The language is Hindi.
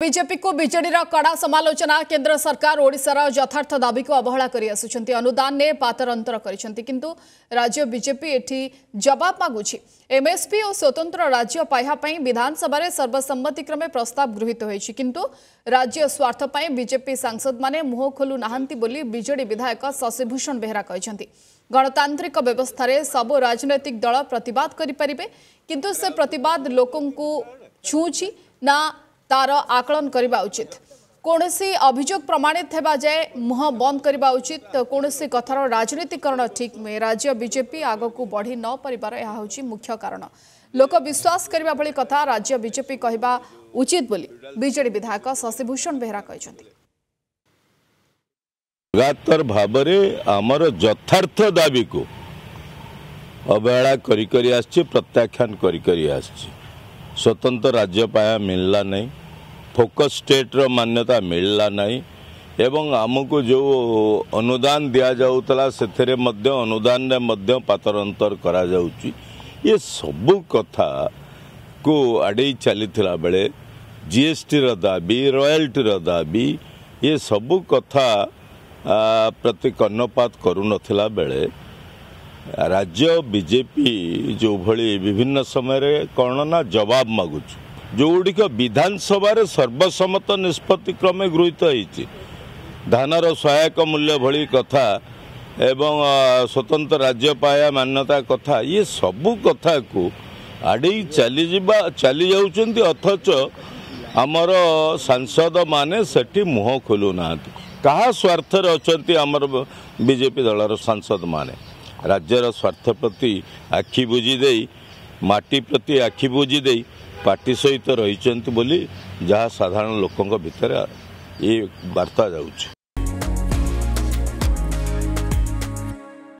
बीजेपी को बिजेडी कड़ा समालोचना। केंद्र सरकार ओडिशार यथार्थ दाबी को अवहेला कर अनुदान ने पातरंतर किंतु राज्य बीजेपी एठी जवाब मागुछी। एमएसपी और स्वतंत्र राज्य पाइबापी विधानसभा में सर्वसम्मतिक्रमे प्रस्ताव गृहीत होईछि किंतु राज्य स्वार्थ पर बीजेपी सांसद माने मुह खोलू नाहंती बोली बीजेडी विधायक शशिभूषण बेहरा कहिसेंति। गणतांत्रिक व्यवस्था रे सबो राजनैतिक दल प्रतिवाद करि परिबे किंतु से प्रतिवाद लोकंकु छुछि ना तार आकलन करबा उचित। कौन सी अभियोग प्रमाणित होगा जाए मुह बंद करबा उचित। कौन सी कथार राजनीतिकरण ठीक नुहे। राज्य बीजेपी आग को बढ़ी न पारिबार यह होछि मुख्य कारण। लोक विश्वास करबा भली कथा राज्य बीजेपी कहबा उचित बोली बीजेडी विधायक शशिभूषण बेहरा कहिसेंति। लगातार भाबरे आमर यथार्थ दाबी को अवहेला करी करी आछि प्रत्याख्यान करी करी आछि। स्वतंत्र राज्य पाया मिलला नहीं, फोकस स्टेट्र मान्यता मिलला नहीं एवं आमको जो अनुदान दिया जाउतला सेथेरे मध्य अनुदान रे मध्य पातरंतर करा जाउची। ये सब कथा को आड़े चली थिला बेले जीएसटी रा दाबी रॉयल्टी रा दाबी ये सब कथा प्रति कर्णपात करू नथिला बेले राज्य बीजेपी जो भली विभिन्न समय रे कणना जवाब मागुच जोगुड़िक विधानसभा सर्वसम्मत निष्पत्ति क्रमे गृहीत होती। धानर सहायक मूल्य भली कथा एवं स्वतंत्र राज्य पाया मान्यता कथा ये सबू कथा को आड़े चली जाउचंती अथच आमर सांसद माने सेठी मुह खोलू नाहंती। कहा स्वार्थर अछंती आमर बीजेपी दलर सांसद माने राज्यर स्वार्थ प्रति आखि बुझीदेई माटी प्रति आखि बुझीदेई पार्टी सहित रही बोली जहाँ साधारण लोकों भीतर ये वार्ता जाउछ।